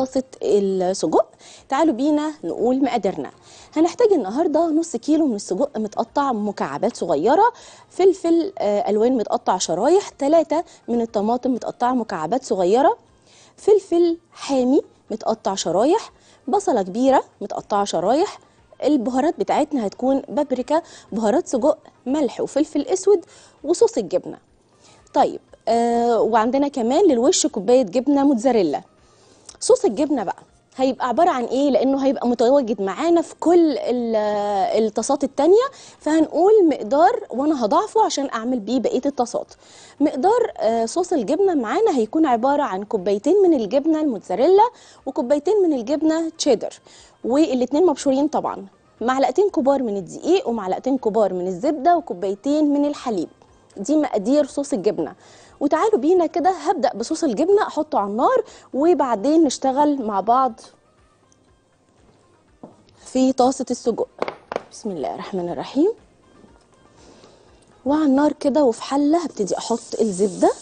طاسة السجق. تعالوا بينا نقول مقاديرنا. هنحتاج النهارده نص كيلو من السجق متقطع مكعبات صغيره، فلفل الوان متقطع شرايح، 3 من الطماطم متقطعه مكعبات صغيره، فلفل حامي متقطع شرايح، بصله كبيره متقطعه شرايح. البهارات بتاعتنا هتكون بابريكا، بهارات سجق، ملح وفلفل اسود وصوص الجبنه. طيب وعندنا كمان للوش كوبايه جبنه موتزاريلا. صوص الجبنه بقى هيبقى عباره عن ايه؟ لانه هيبقى متواجد معانا في كل الطاسات التانيه، فهنقول مقدار وانا هضاعفه عشان اعمل بيه بقيه الطاسات. مقدار صوص الجبنه معانا هيكون عباره عن كوبايتين من الجبنه الموتزاريلا وكوبايتين من الجبنه تشيدر، والاتنين مبشورين طبعا، معلقتين كبار من الدقيق ومعلقتين كبار من الزبده وكوبايتين من الحليب. دي مقادير صوص الجبنه. وتعالوا بينا كده هبدأ بصوص الجبنة، أحطه على النار وبعدين نشتغل مع بعض في طاسة السجق. بسم الله الرحمن الرحيم. وعلى النار كده وفي حلة هبتدي أحط الزبدة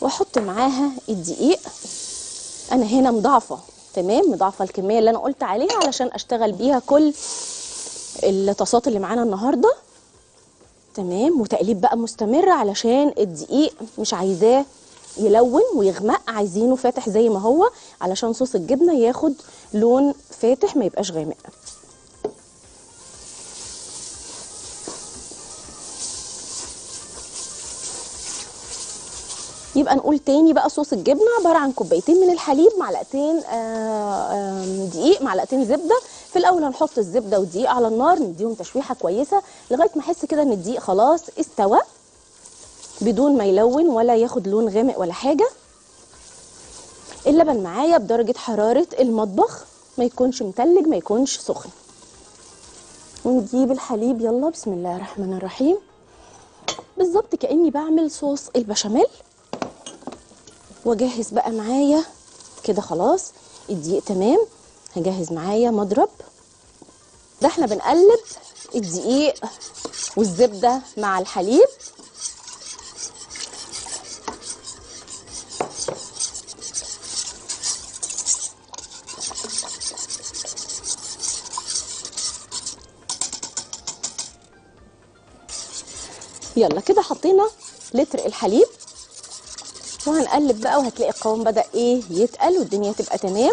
وأحط معاها الدقيق. أنا هنا مضاعفة، تمام، مضاعفة الكمية اللي أنا قلت عليها علشان أشتغل بيها كل الطاسات اللي معانا النهاردة، تمام. وتقليب بقى مستمر علشان الدقيق مش عايزاه يلون ويغمق، عايزينه فاتح زي ما هو علشان صوص الجبنه ياخد لون فاتح ما يبقاش غامق. يبقى نقول تاني بقى صوص الجبنه عباره عن كوبايتين من الحليب، معلقتين دقيق، معلقتين زبده. في الاول هنحط الزبده والدقيق على النار، نديهم تشويحه كويسه لغايه ما احس كده ان الدقيق خلاص استوى بدون ما يلون ولا ياخد لون غامق ولا حاجه. اللبن معايا بدرجه حراره المطبخ، ما يكونش متلج ما يكونش سخن. ونجيب الحليب، يلا بسم الله الرحمن الرحيم. بالظبط كاني بعمل صوص البشاميل. واجهز بقى معايا كده خلاص الدقيق، تمام. هجهز معايا مضرب، ده احنا بنقلب الدقيق والزبده مع الحليب. يلا كده حطينا لتر الحليب وهنقلب بقى، وهتلاقي القوام بدأ ايه يتقل والدنيا تبقى تمام.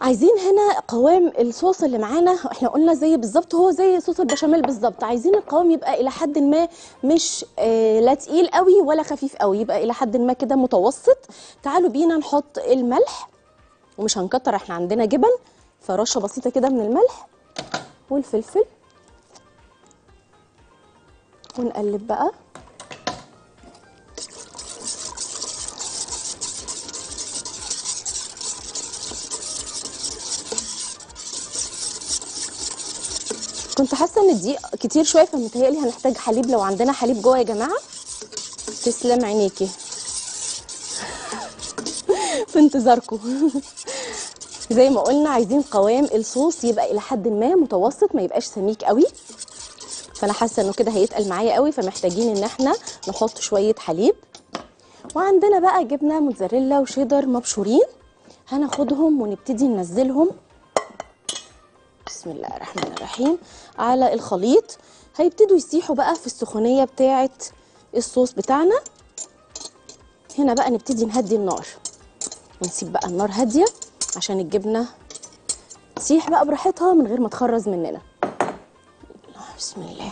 عايزين هنا قوام الصوص اللي معانا، احنا قلنا زي بالظبط هو زي صوص البشاميل بالظبط، عايزين القوام يبقى الى حد ما مش لا تقيل قوي ولا خفيف قوي، يبقى الى حد ما كده متوسط. تعالوا بينا نحط الملح، ومش هنكتر، احنا عندنا جبن، فرشه بسيطه كده من الملح والفلفل، ونقلب بقى. كنت حاسه ان الدقيق كتير شويه، فمتهيألي هنحتاج حليب لو عندنا حليب جوه. يا جماعه تسلم عينيكي، في انتظاركم. زي ما قلنا عايزين قوام الصوص يبقى الى حد ما متوسط، ما يبقاش سميك قوي، فانا حاسه انه كده هيتقل معايا قوي، فمحتاجين ان احنا نحط شويه حليب. وعندنا بقى جبنه موتزاريلا وشيدر مبشورين، هناخدهم ونبتدي ننزلهم بسم الله الرحمن الرحيم على الخليط. هيبتدوا يسيحوا بقى في السخونيه بتاعه الصوص بتاعنا. هنا بقى نبتدي نهدي النار، ونسيب بقى النار هاديه عشان الجبنه تسيح بقى براحتها من غير ما تخرز مننا. بسم الله.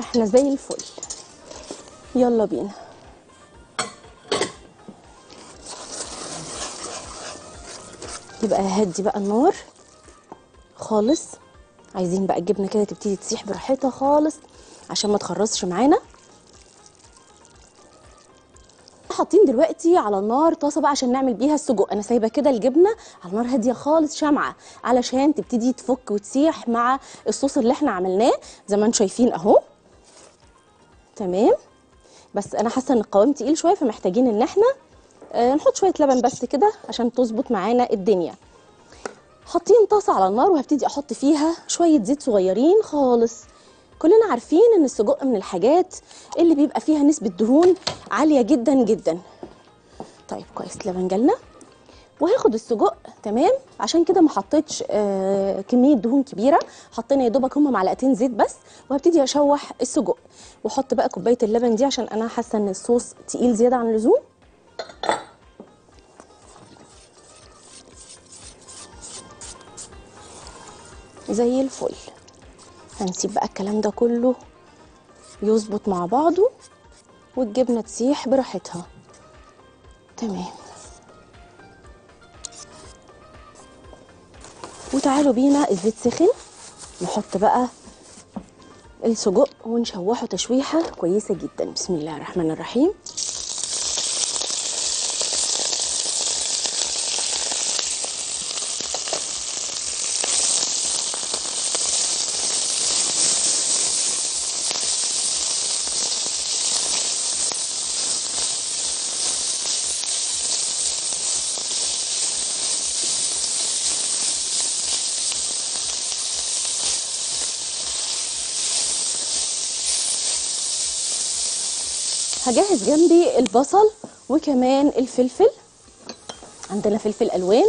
احنا زي الفل، يلا بينا. يبقى هدي بقى النار خالص، عايزين بقى الجبنه كده تبتدي تسيح براحتها خالص عشان ما تخرصش معانا. حاطين دلوقتي على النار طاسه بقى عشان نعمل بيها السجق. انا سايبه كده الجبنه على نار هاديه خالص شمعه علشان تبتدي تفك وتسيح مع الصوص اللي احنا عملناه زي ما انتم شايفين اهو. تمام، بس انا حاسه ان القوام تقيل شويه، فمحتاجين ان احنا نحط شويه لبن بس كده عشان تظبط معانا الدنيا. حاطين طاسه على النار وهبتدي احط فيها شويه زيت صغيرين خالص. كلنا عارفين ان السجق من الحاجات اللي بيبقى فيها نسبه دهون عاليه جدا جدا. طيب كويس، لبن جالنا وهاخد السجق. تمام، عشان كده ما حطيتش كميه دهون كبيره، حطينا يا دوبك هم معلقتين زيت بس. وهبتدي اشوح السجق واحط بقى كوبايه اللبن دي عشان انا حاسه ان الصوص تقيل زياده عن اللزوم. زي الفل. هنسيب بقى الكلام ده كله يظبط مع بعضه والجبنه تسيح براحتها. تمام، وتعالوا بينا الزيت سخن نحط بقى السجق ونشوحه تشويحه كويسه جدا. بسم الله الرحمن الرحيم. هجهز جنبي البصل وكمان الفلفل، عندنا فلفل الوان،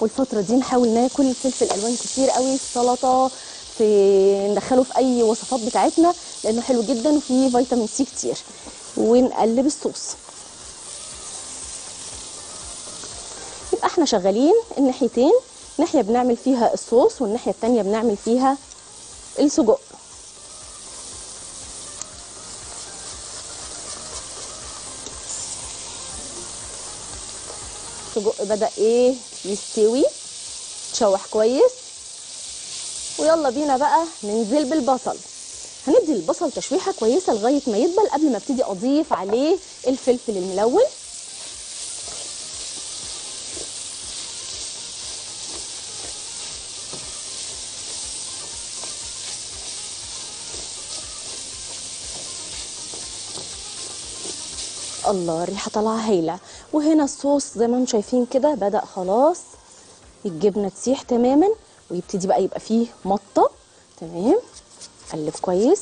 والفتره دي نحاول ناكل الفلفل الالوان كتير قوي في السلطه، في ندخله في اي وصفات بتاعتنا لانه حلو جدا وفيه فيتامين سي كتير. ونقلب الصوص. يبقى احنا شغالين الناحيتين، ناحيه بنعمل فيها الصوص والناحيه الثانيه بنعمل فيها السجق. السجق بدأ يستوي، تشوح كويس، ويلا بينا بقى ننزل بالبصل. هندي البصل تشويحه كويسه لغايه ما يدبل قبل ما ابتدي اضيف عليه الفلفل الملون. الله، الريحه طالعه هايله. وهنا الصوص زي ما انتم شايفين كده بدأ خلاص الجبنه تسيح تماما ويبتدي بقى يبقى فيه مطه. تمام، قلب كويس.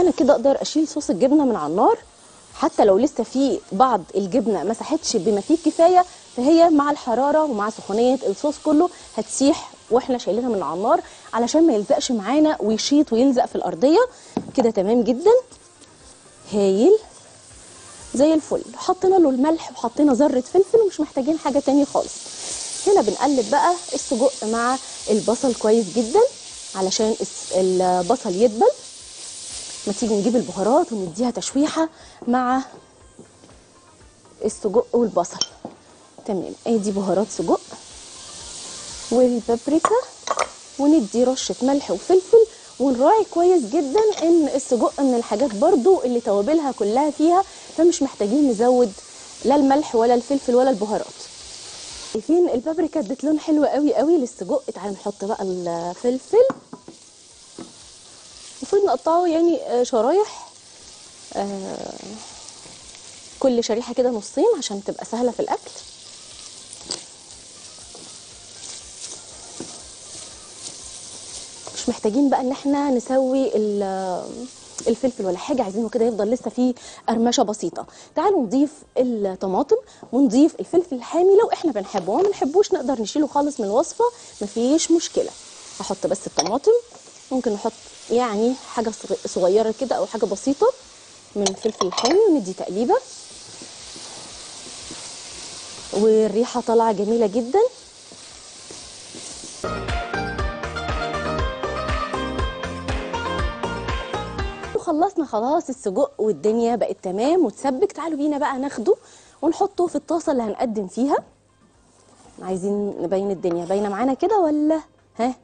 انا كده اقدر اشيل صوص الجبنه من على النار، حتى لو لسه في بعض الجبنه ما ساحتش بما فيه الكفايه، فهي مع الحراره ومع سخونيه الصوص كله هتسيح واحنا شايلينها من على النار علشان ما يلزقش معانا ويشيط ويلزق في الارضيه. كده تمام جدا، هايل زي الفل. حطينا له الملح وحطينا ذره فلفل ومش محتاجين حاجه تاني خالص. هنا بنقلب بقى السجق مع البصل كويس جدا علشان البصل يدبل. ما تيجي نجيب البهارات ونديها تشويحه مع السجق والبصل. تمام، ادي بهارات سجق والبابريكا، وندي رشه ملح وفلفل، ونراعي كويس جدا ان السجق من الحاجات برضو اللي توابلها كلها فيها، فمش محتاجين نزود لا الملح ولا الفلفل ولا البهارات. شايفين البابريكا ادت لون حلو قوي قوي للسجق. تعالوا نحط بقى الفلفل، المفروض نقطعه يعني شرايح، كل شريحه كده نصين عشان تبقى سهله في الاكل. مش محتاجين بقى ان احنا نسوي الفلفل ولا حاجه، عايزينه كده يفضل لسه فيه قرمشه بسيطه. تعالوا نضيف الطماطم ونضيف الفلفل الحامي لو احنا بنحبه، وما بنحبوش نقدر نشيله خالص من الوصفه، مفيش مشكله. هحط بس الطماطم، ممكن نحط يعني حاجه صغيره كده او حاجه بسيطه من الفلفل الحامي، وندي تقليبه. والريحه طالعه جميله جدا. خلصنا خلاص السجق والدنيا بقت تمام وتسبك. تعالوا بينا بقى ناخده ونحطه في الطاسه اللي هنقدم فيها. عايزين نبين الدنيا باينه معانا كده ولا ها؟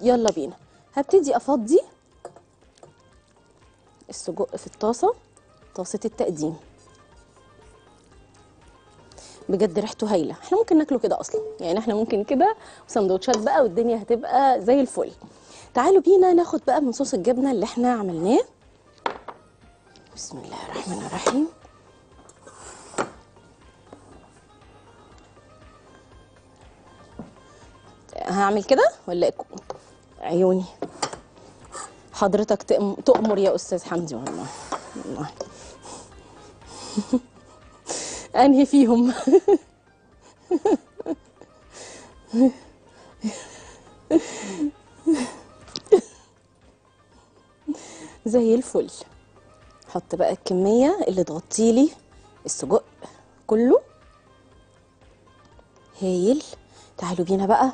يلا بينا. هبتدي افضي السجق في الطاسه، طاسه التقديم. بجد ريحته هايله، احنا ممكن ناكله كده اصلا، يعني احنا ممكن كده وسندوتشات بقى والدنيا هتبقى زي الفل. تعالوا بينا ناخد بقى من صوص الجبنه اللي احنا عملناه. بسم الله الرحمن الرحيم. هعمل كده ولا عيوني حضرتك تأمر يا استاذ حمدي، والله والله انهي فيهم. زي الفل. حط بقى الكميه اللي تغطيلي السجق كله. هايل. تعالوا بينا بقى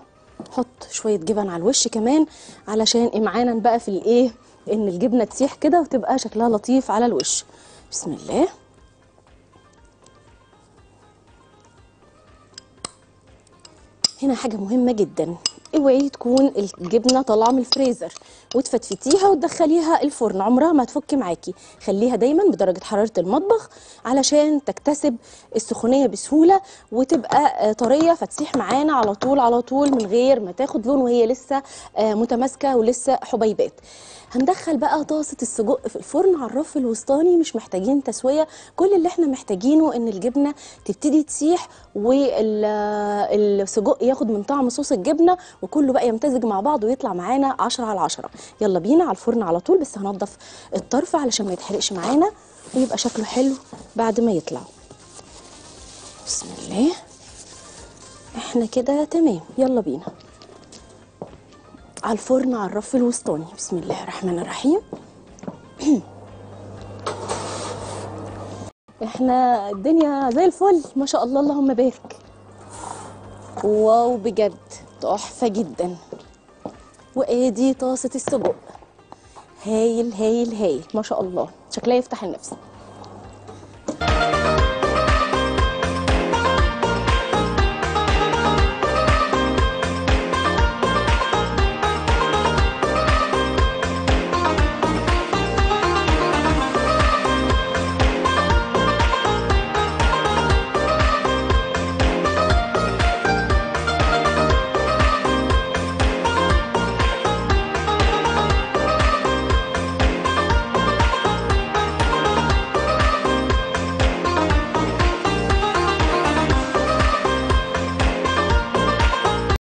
نحط شويه جبن على الوش كمان، علشان امعانا بقى في الايه، ان الجبنه تسيح كده وتبقى شكلها لطيف على الوش. بسم الله. هنا حاجه مهمه جدا، اوعي تكون الجبنه طالعه من الفريزر وتفتفتيها وتدخليها الفرن، عمرها ما هتفك معاكي. خليها دايما بدرجه حراره المطبخ علشان تكتسب السخونيه بسهوله وتبقى طريه، فتسيح معانا على طول على طول من غير ما تاخد لون وهي لسه متماسكه ولسه حبيبات. هندخل بقى طاسه السجق في الفرن على الرف الوسطاني، مش محتاجين تسويه، كل اللي احنا محتاجينه ان الجبنه تبتدي تسيح والسجق ياخد من طعم صوص الجبنه وكله بقى يمتزج مع بعض ويطلع معانا 10/10. يلا بينا على الفرن على طول، بس هنضف الطرف علشان ما يتحرقش معانا ويبقى شكله حلو بعد ما يطلع. بسم الله. احنا كده تمام. يلا بينا على الفرن على الرف الوسطاني. بسم الله الرحمن الرحيم. احنا الدنيا زي الفل ما شاء الله، اللهم بارك. واو بجد تحفه جدا. وادي طاسه السجق. هايل هايل هايل ما شاء الله، شكلها يفتح النفس.